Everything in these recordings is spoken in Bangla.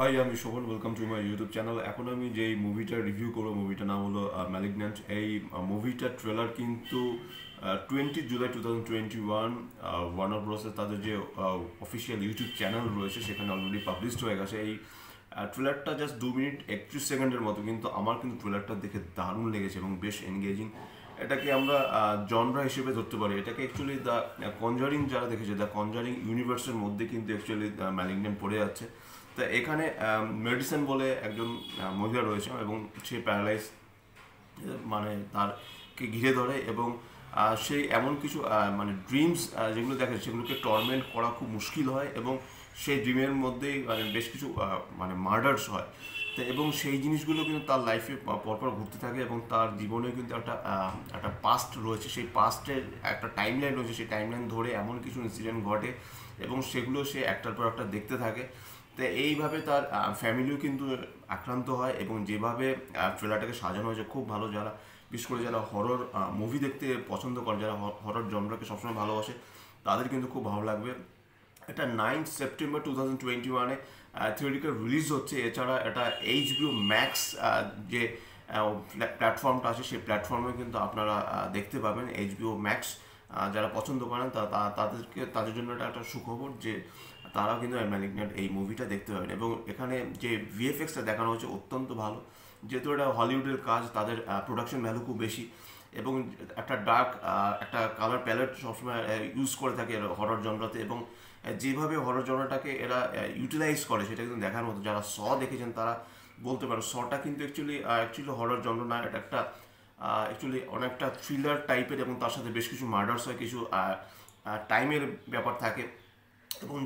হাই, আমি Shovan, welcome to my YouTube channel. এখন আমি যে মুভিটার রিভিউ করবো, মুভিটার নাম হলো ম্যালিগন্যান্ট। এই মুভিটার ট্রেলার কিন্তু 20 জুলাই 2021 ওয়ার্নার ব্রসের তাদের যে অফিসিয়াল ইউটিউব চ্যানেল রয়েছে সেখানে অলরেডি পাবলিশড হয়ে গেছে। এই ট্রেলারটা জাস্ট 2 মিনিট 31 সেকেন্ডের মতো, কিন্তু আমার কিন্তু ট্রেলারটা দেখে দারুণ লেগেছে এবং বেশ এনগেজিং। এটাকে আমরা জনরা হিসেবে ধরতে পারি। এটাকে অ্যাকচুয়ালি দ্য কনজারিং যারা দেখেছে, দ্য কনজারিং ইউনিভার্সের মধ্যে কিন্তু অ্যাকচুয়ালি ম্যালিগন্যান্ট পড়ে যাচ্ছে। তা এখানে মেডিসিন বলে একজন মহিলা রয়েছে এবং সে প্যারালাইজ, মানে তারকে ঘিরে ধরে এবং সেই এমন কিছু মানে ড্রিমস যেগুলো দেখে সেগুলোকে টর্মেন্ট করা খুব মুশকিল হয় এবং সেই ড্রিমের মধ্যেই মানে বেশ কিছু মানে মার্ডার্স হয়। তো এবং সেই জিনিসগুলো কিন্তু তার লাইফে পরপর ঘুরতে থাকে এবং তার জীবনে কিন্তু একটা পাস্ট রয়েছে। সেই পাস্টের একটা টাইমলাইন রয়েছে, সেই টাইমলাইন ধরে এমন কিছু ইনসিডেন্ট ঘটে এবং সেগুলো সে একটার পর একটা দেখতে থাকে। তো এইভাবে তার ফ্যামিলিও কিন্তু আক্রান্ত হয় এবং যেভাবে ট্রেলারটাকে সাজানো হয়েছে খুব ভালো। যারা বিশেষ করে যারা হরর মুভি দেখতে পছন্দ করে, যারা হরর জনরাকে সবসময় ভালোবাসে, তাদের কিন্তু খুব ভালো লাগবে। এটা 9 সেপ্টেম্বর 2021-এ থিওরিক্যাল রিলিজ হচ্ছে। এছাড়া এটা HBO ম্যাক্স যে প্ল্যাটফর্মটা আছে সেই প্ল্যাটফর্মে কিন্তু আপনারা দেখতে পাবেন। HBO ম্যাক্স যারা পছন্দ করেন তাদের জন্য এটা একটা সুখবর যে তারা কিন্তু ম্যালিগন্যান্ট এই মুভিটা দেখতে পাবেন। এবং এখানে যে VFXটা দেখানো হয়েছে অত্যন্ত ভালো, যেহেতু এটা হলিউডের কাজ, তাদের প্রোডাকশন ভ্যালু খুব বেশি এবং একটা ডার্ক একটা কালার প্যালেট সবসময় ইউজ করে থাকে হরর জনরাতে এবং যেভাবে হরর জনরাটাকে এরা ইউটিলাইজ করে সেটা কিন্তু দেখার মতো। যারা স দেখেছেন তারা বলতে পারেন সটা কিন্তু অ্যাকচুয়ালি হরর জনরা না, এটা একটা অ্যাকচুয়ালি অনেকটা থ্রিলার টাইপের এবং তার সাথে বেশ কিছু মার্ডার্স হয়, কিছু টাইমের ব্যাপার থাকে। এবং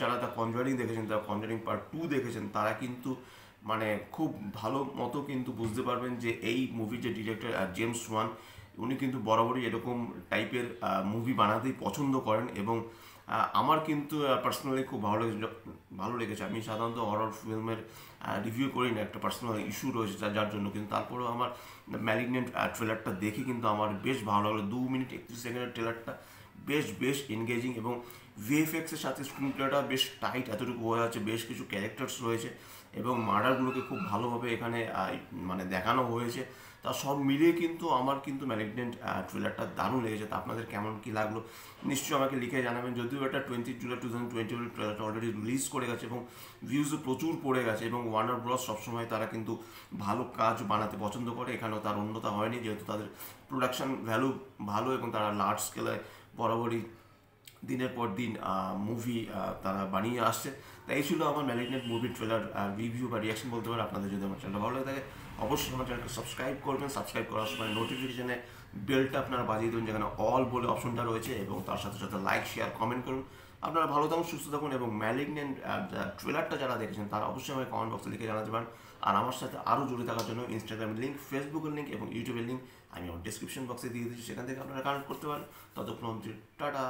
যারা দ্য কনজারিং দেখেছেন, দ্য কনজারিং পার্ট 2 দেখেছেন, তারা কিন্তু মানে খুব ভালো মতো কিন্তু বুঝতে পারবেন যে এই মুভির যে ডিরেক্টর জেমস ওয়ান, উনি কিন্তু বরাবরই এরকম টাইপের মুভি বানাতেই পছন্দ করেন এবং আমার কিন্তু পার্সোনালি খুব ভালো লেগেছে। আমি সাধারণত হরর ফিল্মের রিভিউ করি না, একটা পার্সোনাল ইস্যু রয়েছে যার জন্য, কিন্তু তারপরেও আমার ম্যালিগন্যান্ট ট্রেলারটা দেখে কিন্তু আমার বেশ ভালো লাগলো। 2 মিনিট 31 সেকেন্ডের ট্রেলারটা বেশ এনগেজিং এবং VFXের সাথে স্ক্রিন প্লেটা বেশ টাইট, এতটুকু বোঝা যাচ্ছে। বেশ কিছু ক্যারেক্টার্স রয়েছে এবং মার্ডারগুলোকে খুব ভালোভাবে এখানে মানে দেখানো হয়েছে। তা সব মিলিয়ে কিন্তু আমার কিন্তু ম্যালিগন্যান্ট ট্রেলারটা দারুণ লেগেছে। তা আপনাদের কেমন কী লাগলো নিশ্চয়ই আমাকে লিখে জানাবেন। যদিও এটা 20 জুলাই 2021 ট্রেলারটা অলরেডি রিলিজ করে গেছে এবং ভিউজও প্রচুর পড়ে গেছে এবং ওয়ার্নার ব্রস সবসময় তারা কিন্তু ভালো কাজ বানাতে পছন্দ করে, এখানেও তার অন্যতা হয়নি, যেহেতু তাদের প্রোডাকশান ভ্যালু ভালো এবং তারা লার্জ স্কেলে বরাবরই দিনের পর দিন মুভি তারা বানিয়ে আসছে। তাই এই ছিল আমার ম্যালিগন্যান্ট মুভি ট্রেলার রিভিউ বা রিয়াকশন বলতে পারেন। আপনাদের যদি আমার চ্যানেলটা ভালো লাগে থাকে অবশ্যই আমার চ্যানেলকে সাবস্ক্রাইব করবেন। সাবস্ক্রাইব করার সময় নোটিফিকেশানে বেলটা আপনারা বাজিয়ে দেবেন, যেখানে অল বলে অপশনটা রয়েছে, এবং তার সাথে সাথে লাইক, শেয়ার, কমেন্ট করুন। আপনারা ভালো থাকুন, সুস্থ থাকুন এবং ম্যালিগন্যান্ট ট্রেলারটা যারা দেখেছেন তারা অবশ্যই আমাকে কমেন্ট বক্সে লিখে জানাতে পারেন। আর আমার সাথে আরও জুড়ে থাকার জন্য ইনস্টাগ্রামের লিঙ্ক, ফেসবুকের লিঙ্ক এবং ইউটিউবের লিঙ্ক আমি আমার ডিসক্রিপশন বক্সে দিয়ে দিচ্ছি, সেখান থেকে আপনারা কানেক্ট করতে পারেন। ততক্ষণ টাটা।